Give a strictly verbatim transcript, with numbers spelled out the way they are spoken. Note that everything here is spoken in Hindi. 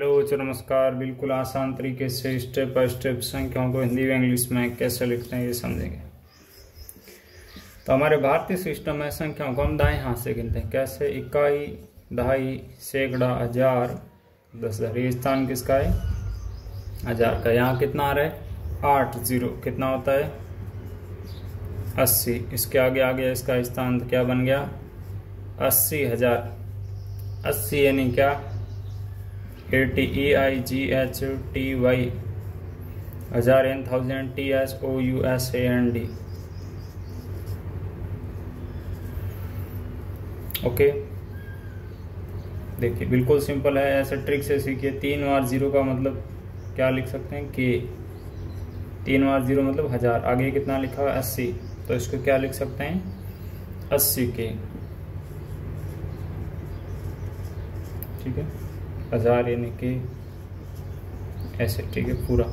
हेलो जी नमस्कार। बिल्कुल आसान तरीके से स्टेप बाय स्टेप संख्याओं को हिंदी व इंग्लिश में कैसे लिखते हैं ये समझेंगे। तो हमारे भारतीय सिस्टम में संख्याओं को हम दाएं हाथ से गिनते हैं। कैसे? इकाई, दहाई, सैकड़ा, हजार, दस हजार। ये स्थान किसका है? हजार का। यहाँ कितना आ रहा है? आठ। जीरो कितना होता है? अस्सी। इसके आगे आ गया इसका स्थान, क्या बन गया? अस्सी हजार। अस्सी यानी क्या? Eighty E I G H T Y. हजार एन thousand, T S O U S A N D. Okay, देखिए बिल्कुल सिंपल है, ऐसे ट्रिक से सीखिए। तीन बार जीरो का मतलब क्या लिख सकते हैं कि तीन बार जीरो मतलब हजार, आगे कितना लिखा है? अस्सी। तो इसको क्या लिख सकते हैं? अस्सी के। ठीक है, हजार यानी कि ऐसे। ठीक है पूरा।